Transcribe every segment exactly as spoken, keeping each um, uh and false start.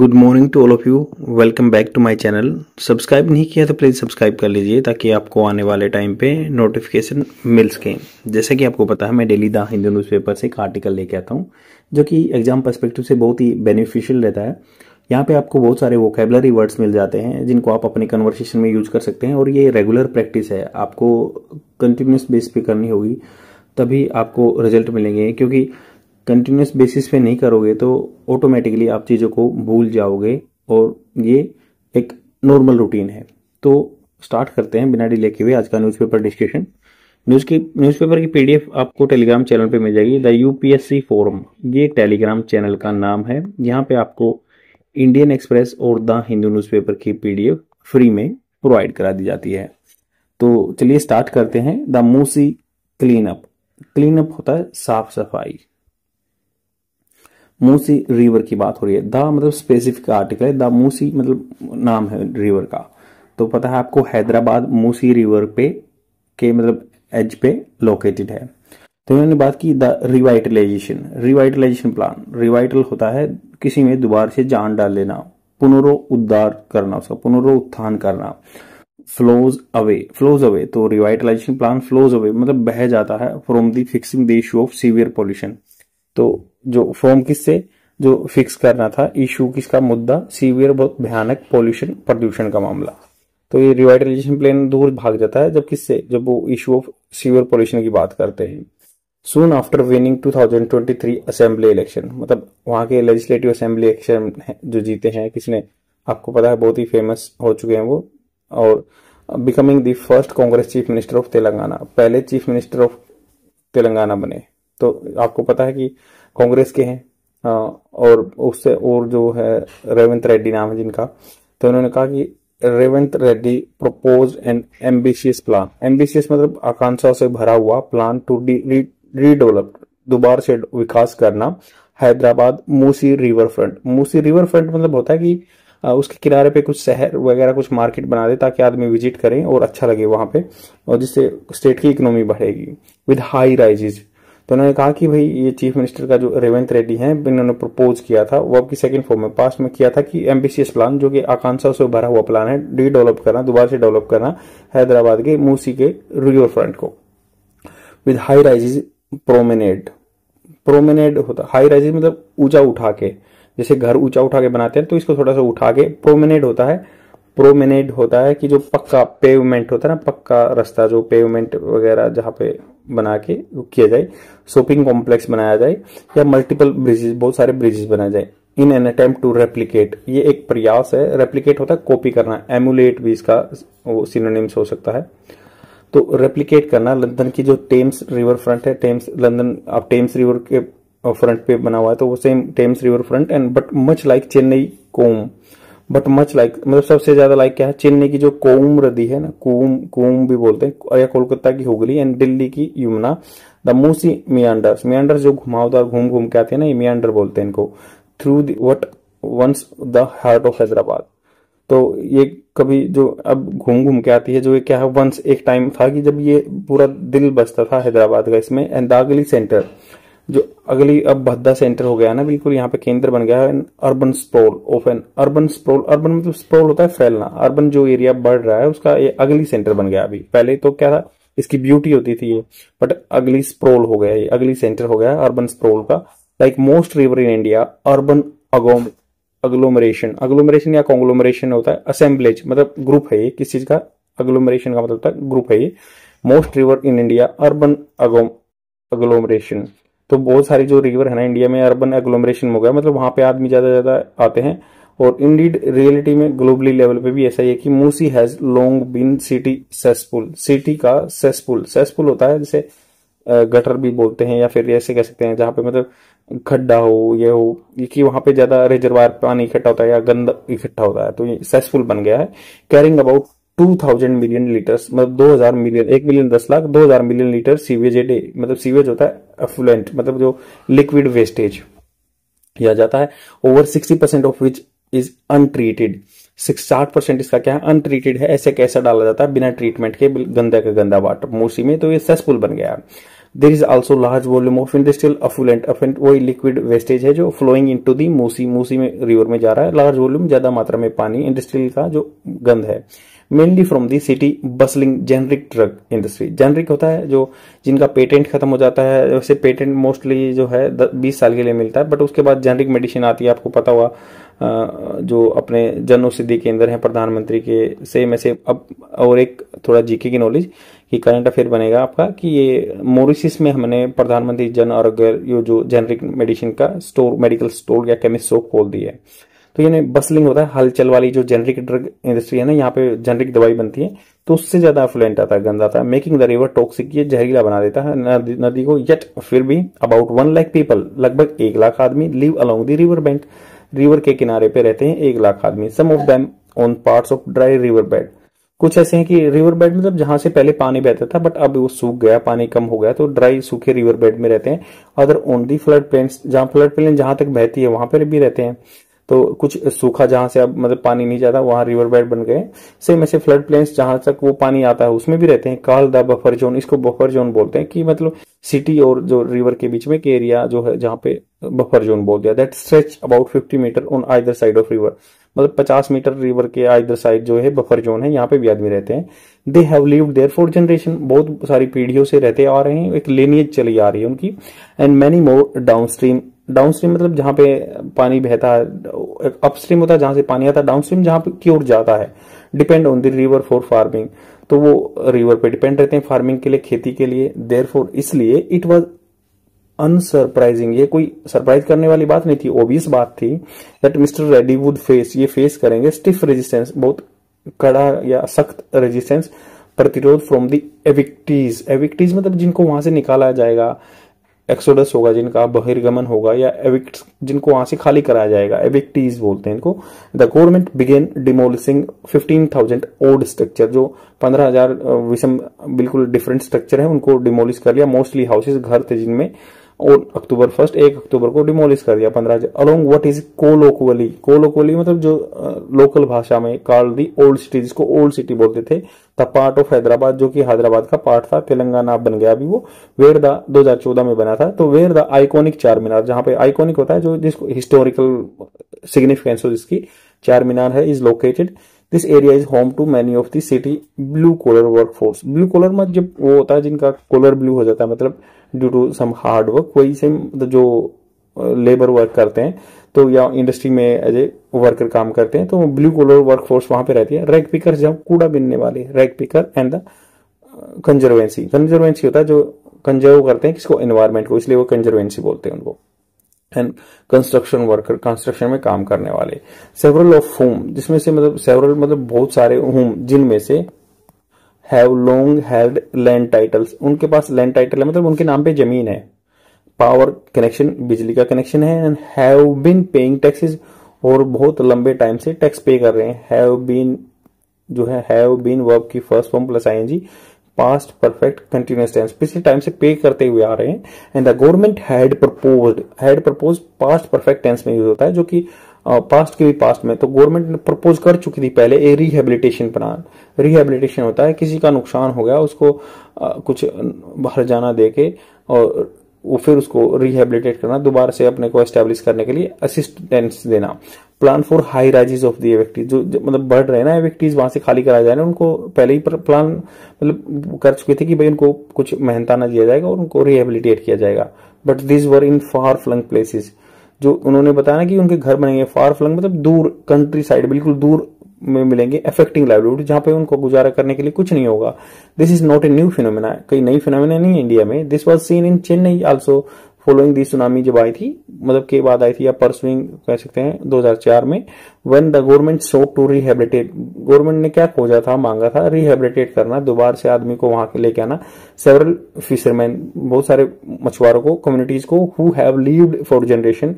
Good morning to all of you, welcome back to my channel. Subscribe नहीं किया तो please subscribe कर लीजिए ताकि आपको आने वाले टाइम पे नोटिफिकेशन मिल सके। जैसे कि आपको पता है, मैं डेली द हिंदू न्यूज़पेपर से एक आर्टिकल लेके आता हूँ जो कि एग्जाम पर्सपेक्टिव से बहुत ही बेनिफिशियल रहता है। यहाँ पे आपको बहुत सारे वोकेबलरी वर्ड्स मिल जाते हैं जिनको आप अपने कन्वर्सेशन में यूज कर सकते हैं, और ये रेगुलर प्रैक्टिस है, आपको कंटिन्यूस बेस पे करनी होगी तभी आपको रिजल्ट मिलेंगे, क्योंकि कंटिन्यूस बेसिस पे नहीं करोगे तो ऑटोमेटिकली आप चीज़ों को भूल जाओगे। और ये एक नॉर्मल रूटीन है। तो स्टार्ट करते हैं बिना डिले किए हुए आज का न्यूज़पेपर डिस्कशन। न्यूज़ की न्यूज़पेपर की पीडीएफ आपको टेलीग्राम चैनल पे मिल जाएगी। द यूपीएससी फोरम, ये टेलीग्राम चैनल का नाम है। यहाँ पे आपको इंडियन एक्सप्रेस और द हिंदू न्यूज़पेपर की पीडीएफ फ्री में प्रोवाइड करा दी जाती है। तो चलिए स्टार्ट करते हैं। The Musi cleanup. क्लीनअप होता है साफ सफाई। मूसी रिवर की बात हो रही है। द मतलब स्पेसिफिक आर्टिकल है, द मूसी मतलब नाम है रिवर का। तो पता है आपको हैदराबाद मूसी रिवर पे के मतलब एज पे लोकेटेड है। तो उन्होंने बात की the revitalisation. Revitalisation plan, revital होता है किसी में दोबारा से जान डाल लेना, पुनरोद्धार करना, उसका पुनरोत्थान करना। फ्लोज अवे, फ्लोज अवे तो रिवाइटलाइजेशन प्लान फ्लोज अवे मतलब बह जाता है from the fixing the issue of severe pollution. तो जो फॉर्म किससे जो फिक्स करना था, इशू किसका मुद्दा, सीवियर बहुत भयानक पॉल्यूशन प्रदूषण का मामला। तो ये रिवाइटलाइजेशन प्लान दूर भाग जाता है जब किससे, जब वो इशू ऑफ सीवियर पॉल्यूशन की बात करते हैं। Soon after winning two thousand twenty three assembly election, मतलब वहां के लेजिस्लेटिव असेंबली इलेक्शन जो जीते हैं किसने, आपको पता है बहुत ही फेमस हो चुके हैं वो। और becoming the first Congress chief minister of Telangana, पहले चीफ मिनिस्टर ऑफ तेलंगाना बने। तो आपको पता है कि कांग्रेस के हैं, और उससे और जो है रेवंत रेड्डी नाम है जिनका। तो उन्होंने कहा कि Revanth Reddy propose an ambitious plan. Ambitious मतलब आकांक्षाओं से भरा हुआ प्लान टू रीडेवलप, दोबारा से विकास करना Hyderabad Musi river front. Musi river front मतलब होता है कि उसके किनारे पे कुछ शहर वगैरह कुछ मार्केट बना दे ताकि आदमी विजिट करें और अच्छा लगे वहां पे, और जिससे स्टेट की इकोनॉमी बढ़ेगी विद हाई राइजेज। तो उन्होंने कहा कि भाई ये चीफ मिनिस्टर का जो रेवंत रेड्डी हैं, इन्होंने प्रपोज किया था, वो आपकी सेकंड फॉर्म में पास्ट में किया था कि एम्बिशियस प्लान जो कि आकांक्षा से भरा हुआ प्लान है, डी डेवलप करना, दोबारा से डेवलप करना हैदराबाद के मूसी के रिवर फ्रंट को with high rises promenade. Promenade होता हाई राइजेज मतलब ऊंचा उठा के, जैसे घर ऊंचा उठा के बनाते हैं तो इसको थोड़ा सा उठा के प्रोमेनेड होता है। प्रोमेनेड होता है कि जो पक्का पेवमेंट होता है ना, पक्का रास्ता जो पेवमेंट वगैरह जहाँ पे बना के किया जाए, शॉपिंग कॉम्प्लेक्स बनाया जाए या मल्टीपल ब्रिजेस, बहुत सारे ब्रिजेस बनाए जाए। In an attempt to replicate, ये एक प्रयास है। रेप्लिकेट होता है कॉपी करना, एमुलेट भी इसका वो सिनोनिम्स हो सकता है। तो रेप्लिकेट करना लंदन की जो टेम्स रिवर फ्रंट है, टेम्स लंदन आप टेम्स रिवर के फ्रंट पे बना हुआ है, तो वो same Thames river front and but much like Chennai come. But much like मतलब सबसे ज्यादा लाइक क्या है, चेन्नई की जो कोम नदी है ना, कूम कूम भी बोलते हैं, या कोलकाता की हुगली एंड दिल्ली की Yamuna. The Musi meanders, meanders जो घुमावदार घूम घूम के आते हैं ना, ये मियांडर बोलते हैं इनको। Through the what once the heart of Hyderabad, तो ये कभी जो अब घूम घूम के आती है, जो ये क्या है, वंस एक टाइम था कि जब ये पूरा दिल बसता था हैदराबाद का इसमें। एंड द अगली सेंटर, जो अगली अब भद्दा सेंटर हो गया ना, बिल्कुल यहाँ पे केंद्र बन गया है an urban sprawl of an urban sprawl. Urban मतलब स्प्रोल होता है फैलना, अर्बन जो एरिया बढ़ रहा है उसका ये अगली सेंटर बन गया। अभी पहले तो क्या था, इसकी ब्यूटी होती थी ये, बट अगली स्प्रोल हो गया, ये अगली सेंटर हो गया अर्बन स्प्रोल का। Like most river in India urban अगोम अग्लोमरेशन, अग्लोमरेशन या कॉन्ग्लोमरेशन होता है असेंबलेज, मतलब ग्रुप है ये किस चीज का, अग्लोमरेशन का मतलब होता है ग्रुप है ये। Most river in India urban अगोम अग्लोमरेशन, तो बहुत सारी जो रिवर है ना इंडिया में अर्बन एग्लोमरेशन हो गया, मतलब वहां पे आदमी ज्यादा ज्यादा आते हैं। और इंडीड रियलिटी में ग्लोबली लेवल पे भी ऐसा ही है कि Musi has long been city cesspool. City का सेसपुल, सेसपुल होता है जैसे गटर भी बोलते हैं, या फिर ऐसे कह सकते हैं जहाँ पे मतलब खड्डा हो, ये हो ये कि वहां पे ज्यादा रिजर्वायर पानी इकट्ठा होता है या गंद इकट्ठा होता है, तो ये सेसपुल बन गया है। Carrying about two thousand million litres, मतलब दो हजार मिलियन, एक मिलियन दस लाख, दो हजार million litre sewage a day. मतलब सीवेज होता है एफ्लुएंट, मतलब जो लिक्विड वेस्टेज किया जाता है, over sixty percent of which is untreated. साठ परसेंट इसका क्या है, अनट्रीटेड है, ऐसे कैसा डाला जाता है बिना ट्रीटमेंट के, गंदा का गंदा वाटर मूसी में। तो ये सेसपुल बन गया। There is also large volume of industrial effluent, effluent वही लिक्विड वेस्टेज है जो flowing into the Musi, Musi में रिवर में जा रहा है, लार्ज वॉल्यूम ज्यादा मात्रा में पानी, इंडस्ट्रियल का जो गंध है, mainly from the city bustling generic drug industry. Generic होता है जो जिनका पेटेंट खत्म हो जाता है, वैसे पेटेंट मोस्टली जो है बीस साल के लिए मिलता है, बट उसके बाद जेनरिक मेडिसिन आती है। आपको पता हुआ जो अपने जन औषधि केंद्र हैं प्रधानमंत्री के, सेम ऐसे। अब और एक थोड़ा जीके की नॉलेज कि करंट अफेयर बनेगा आपका कि ये मॉरिशस में हमने प्रधानमंत्री जन आरोग्य ये जो जेनरिक मेडिसिन का स्टोर, मेडिकल स्टोर या केमिस्ट शॉप खोल दी है। तो ये बसलिंग होता है हलचल वाली जो जेनरिक ड्रग इंडस्ट्री है ना, यहाँ पे जेनरिक दवाई बनती है तो उससे ज्यादा अफ्लुएंट आता है, गंदा आता है, मेकिंग द रिवर टॉक्सिक, ये जहरीला बना देता है नदी, नदी को। येट फिर भी अबाउट वन लाख पीपल, लगभग एक लाख आदमी live along the river bank, river के किनारे पे रहते हैं एक लाख आदमी। Some of them on parts of dry river bed, कुछ ऐसे हैं कि रिवर बेड मतलब जहां से पहले पानी बहता था बट अब वो सूख गया, पानी कम हो गया, तो ड्राई सूखे रिवर बेड में रहते हैं। Other on the flood plains, जहां फ्लड प्लेन जहां तक बहती है वहां पर भी रहते हैं। तो कुछ सूखा जहां से अब मतलब पानी नहीं जाता वहां रिवर बेड बन गए। सेम ऐसे फ्लड प्लेन्स जहां तक वो पानी आता है उसमें भी रहते हैं। कॉल द बफर जोन, इसको बफर जोन बोलते हैं कि मतलब सिटी और जो रिवर के बीच में एक एरिया जो है जहां पे बफर जोन बोल दिया। That stretch about fifty metre on either side of river, मतलब पचास मीटर रिवर के आइदर साइड जो है बफर जोन है, यहाँ पे भी आदमी रहते हैं। They have lived there for generation, बहुत सारी पीढ़ियों से रहते आ रहे हैं, एक लिनियज चली आ रही है उनकी। And many more downstream, downstream मतलब जहां पे पानी बहता है, अपस्ट्रीम होता है जहां से पानी आता है, डाउनस्ट्रीम जहां की ओर जाता है। Depend on the river for farming, तो वो रिवर पे डिपेंड रहते हैं फार्मिंग के लिए, खेती के लिए। देयरफॉर इसलिए इट वाज अनसरप्राइजिंग, ये कोई सरप्राइज करने वाली बात नहीं थी, ओबियस बात थी। That mister Reddy would face, ये फेस करेंगे स्टिफ रेजिस्टेंस, बहुत कड़ा या सख्त रेजिस्टेंस, प्रतिरोध फ्रॉम द एविक्टीज। एविक्टीज मतलब जिनको वहां से निकाला जाएगा, एक्सोडस होगा जिनका बहिर्गमन होगा, या एविक्ट जिनको वहां से खाली कराया जाएगा, एविक्टीज बोलते हैं इनको। द गवर्नमेंट बिगेन डिमोलिशिंग पंद्रह हज़ार ओल्ड स्ट्रक्चर, जो पंद्रह हज़ार विषम बिल्कुल डिफरेंट स्ट्रक्चर है उनको डिमोलिश कर लिया। मोस्टली हाउसेस घर थे जिनमें, और अक्टूबर फर्स्ट एक अक्टूबर को डिमोलिश कर दिया पंद्रह हज़ार। Along what is colloquially, colloquially मतलब जो लोकल भाषा में कॉल्ड दी ओल्ड सिटी, जिसको ओल्ड सिटी बोलते थे। द पार्ट ऑफ हैदराबाद, जो कि हैदराबाद का पार्ट था, तेलंगाना बन गया अभी वो। वेर द दो हज़ार चौदह में बना था। तो वेर द आइकॉनिक चार मीनार, जहां पे आइकॉनिक होता है जो जिसको हिस्टोरिकल सिग्निफिकेंस हो जिसकी, चार मीनार है, is located. This area is home to many of the city blue collar workforce. Blue collar मतलब जब वो होता है जिनका कॉलर ब्लू हो जाता है, मतलब due to some hard work, कोई से जो लेबर वर्क करते हैं तो, या इंडस्ट्री में एज ए वर्कर काम करते हैं, तो ब्लू कॉलर वर्कफोर्स वहां पे रहती है। रैग पिकर, जब कूड़ा बिनने वाले, rag picker. And the conservancy, conservancy होता है जो कंजर्व करते हैं किसको, एनवायरमेंट को, इसलिए वो कंजर्वेंसी बोलते हैं उनको। एंड कंस्ट्रक्शन वर्कर, कंस्ट्रक्शन में काम करने वाले। सेवरल ऑफ होम, जिसमें से मतलब सेवरल मतलब बहुत सारे, होम जिनमें से have long held land titles, उनके पास लैंड टाइटल है मतलब उनके नाम पे जमीन है। पावर कनेक्शन, बिजली का कनेक्शन है। And have been paying taxes, और बहुत लंबे टाइम से टैक्स पे कर रहे हैं। हैव बीन जो है, हैव बीन वर्ब की first form plus I N G, past perfect continuous tense, पिछले टाइम से पे करते हुए आ रहे हैं। And the government had proposed, had propose past perfect tense में यूज होता है, जो कि पास्ट के भी पास्ट में, तो गवर्नमेंट ने प्रपोज कर चुकी थी पहले ए रिहेबिलिटेशन प्लान। रिहेबिलिटेशन होता है किसी का नुकसान हो गया, उसको आ, कुछ हरजाना दे के और वो फिर उसको रिहेबिलिटेट करना, दोबारा से अपने को एस्टेब्लिश करने के लिए असिस्टेंस देना। Plan for high rises of the evictees, जो मतलब बढ़ रहे हैं ना एविक्टीज, वहां से खाली कराया जाए ना, उनको पहले ही प्लान मतलब कर चुके थे कि भाई उनको कुछ मेहनताना दिया जाएगा और उनको रिहेबिलिटेट किया जाएगा। But this were in far flung places, जो उन्होंने बताया ना कि उनके घर बनेंगे फार फ्लंग मतलब दूर, कंट्री साइड बिल्कुल दूर में मिलेंगे, अफेक्टिंग लाइवलीहुड, जहां पे उनको गुजारा करने के लिए कुछ नहीं होगा। This is not a new phenomena, कोई नई फिनोमेना नहीं है इंडिया में। This was seen in Chennai also following the tsunami, जब आई थी मतलब के बाद आई थी, या परसुइंग कह सकते हैं दो हज़ार चार में। When the government sought to rehabilitate, government ने क्या खोजा था, मांगा था, रिहेबिलिटेट करना, दोबारा से आदमी को वहां लेके आना। सेवरल फिशरमैन, बहुत सारे मछुआरों को, कम्युनिटीज को, who have lived for generation,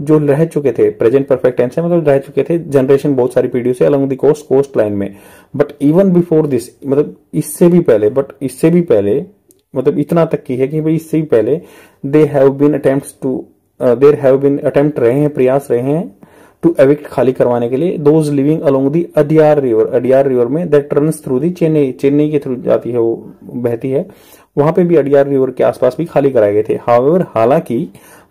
जो रह चुके थे, प्रेजेंट परफेक्ट टेंस है मतलब रह चुके थे जनरेशन, बहुत सारी पीढ़ियों से, along the coast, coast line में। बट इवन बिफोर दिस मतलब इससे भी पहले, बट इससे भी पहले मतलब इतना तक की है कि भाई इससे भी पहले they have been attempts to, there have been attempt रहे हैं, प्रयास रहे हैं टू एविक्ट, खाली करवाने के लिए those living along the Adyar river, Adyar river में that runs through the Chennai, Chennai के थ्रू जाती है वो, बहती है। वहां पे भी अडियार रिवर के आसपास भी खाली कराए गए थे। हावेवर हालांकि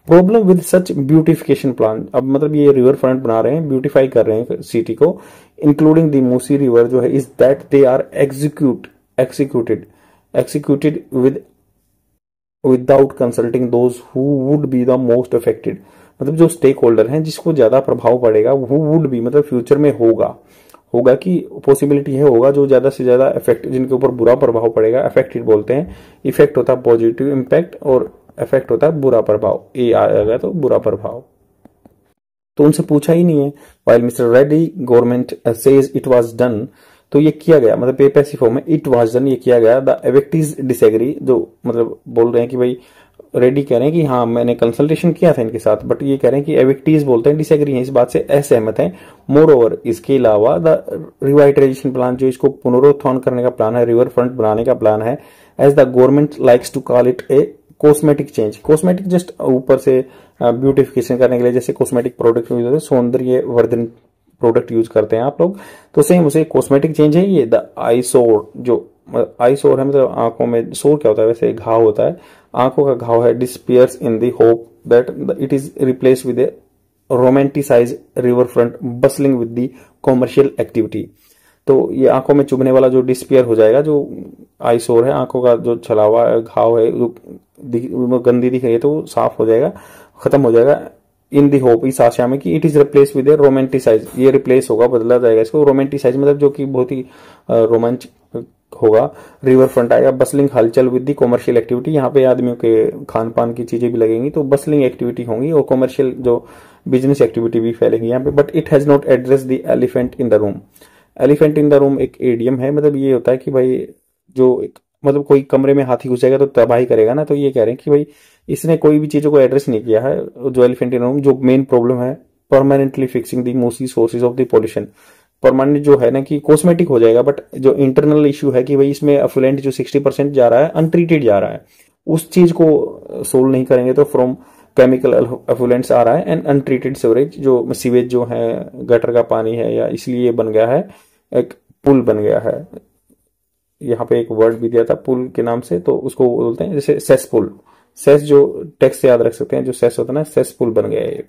problem with such beautification plan, अब मतलब ये रिवर फ्रंट बना रहे हैं, ब्यूटिफाई कर रहे हैं सिटी को, इंक्लूडिंग द मूसी रिवर जो है, is that they are execute executed executed with without consulting those who would be the most affected, मतलब जो स्टेक होल्डर हैं जिसको ज्यादा प्रभाव पड़ेगा, हु वुड बी मतलब फ्यूचर में होगा होगा कि पॉसिबिलिटी है होगा, जो ज्यादा से ज्यादा इफेक्ट, जिनके ऊपर बुरा प्रभाव पड़ेगा, अफेक्टेड बोलते हैं, इफेक्ट होता है पॉजिटिव इम्पैक्ट और इफेक्ट होता है बुरा प्रभाव, ये आ जाएगा तो बुरा प्रभाव, तो उनसे पूछा ही नहीं है। While mister Reddy government says it was done, तो ये किया गया, मतलब पे पैसिव फॉर्म में इट वाज डन, ये किया गया। द एवेक्टीज डिसएग्री, जो मतलब बोल रहे हैं कि भाई रेडी कह रहे हैं कि हाँ मैंने कंसल्टेशन किया था इनके साथ, बट ये कह रहे हैं कि एविक्टीज बोलते हैं डिसएग्री हैं इस बात से, असहमत हैं। मोर ओवर इसके अलावा द रिवाइटलाइजेशन प्लान, जो इसको पुनरुत्थान करने का प्लान है, रिवर फ्रंट बनाने का प्लान है, as the government likes to call it a cosmetic change, cosmetic just ऊपर से ब्यूटिफिकेशन करने के लिए, जैसे कॉस्मेटिक प्रोडक्ट यूज होते हैं, सौंदर्य वर्धन प्रोडक्ट यूज करते हैं आप लोग, तो सेम उसे कॉस्मेटिक चेंज है ये। द आईसोर, जो आई सोर है मतलब आंखों में, सोर क्या होता है वैसे, घाव होता है, आंखों का घाव है, disappears in the hope that it is replace with a romanticise river front bustling with the commercial activity, तो ये आंखों में चुभने वाला जो डिस्पियर हो जाएगा, जो आई सोर है, आंखों का जो छलावा घाव है, जो गंदी दिख रही है, तो वो साफ हो जाएगा, खत्म हो जाएगा। इन दी होप, इस आशा में कि it is replace with a romanticise, ये रिप्लेस होगा, बदला जाएगा इसको, रोमांटिसाइज मतलब जो कि बहुत ही रोमांच होगा, रिवर फ्रंट आएगा, बसलिंग हलचल विद दी कॉमर्शियल एक्टिविटी, यहाँ पे आदमियों के खान पान की चीजें भी लगेंगी, तो बसलिंग एक्टिविटी होंगी और कॉमर्शियल जो बिजनेस एक्टिविटी भी फैलेगी यहाँ पे। But it has not address the elephant in the room, elephant in the room एक एडियम है, मतलब ये होता है कि भाई जो एक, मतलब कोई कमरे में हाथी घुसेगा तो तबाही करेगा ना, तो ये कह रहे हैं कि भाई इसने कोई भी चीजों को एड्रेस नहीं किया है, जो एलिफेंट इन द रूम, जो मेन प्रॉब्लम है, permanently fixing the Musi sources of the pollution, permanent जो है ना कि कॉस्मेटिक हो जाएगा, बट जो इंटरनल इश्यू है कि भाई इसमें अफ्लुएंट जो साठ परसेंट जा रहा है अनट्रीटेड जा रहा है, उस चीज को सोल्व नहीं करेंगे तो फ्रॉम केमिकल अफ्लुएंट्स आ रहा है एंड अनट्रीटेड सीवरेज, जो सीवेज जो है गटर का पानी है, या इसलिए बन गया है एक पुल बन गया है, यहाँ पे एक वर्ड भी दिया था पुल के नाम से, तो उसको बोलते हैं जैसे सेस पुल, सेस जो टेक्स्ट से याद रख सकते हैं, जो सेस होता है ना, सेस पुल बन गया है।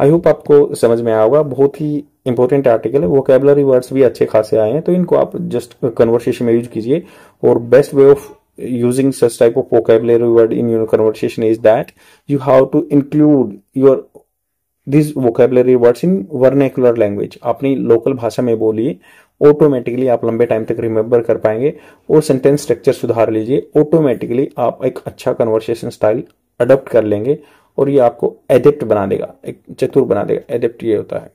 आई होप आपको समझ में आया होगा, बहुत ही इंपॉर्टेंट आर्टिकल है, वोकैबुलरी वर्ड्स भी अच्छे खासे आए हैं, तो इनको आप जस्ट कन्वर्सेशन में यूज कीजिए, और best way of using such type of vocabulary word in your conversation is that you have to include your this vocabulary words in vernacular language, अपनी लोकल भाषा में बोलिए, ऑटोमेटिकली आप लंबे टाइम तक रिमेंबर कर पाएंगे, और सेंटेंस स्ट्रक्चर सुधार लीजिए, ऑटोमेटिकली आप एक अच्छा कन्वर्सेशन स्टाइल अडॉप्ट कर लेंगे, और ये आपको एडेप्ट बना देगा, एक चतुर बना देगा। एडेप्ट ये होता है,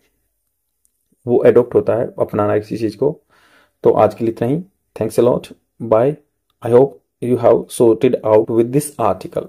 वो एडोप्ट होता है, अपनाना किसी चीज को। तो आज के लिए इतना ही, thanks a lot, bye. I hope you have sorted out with this article.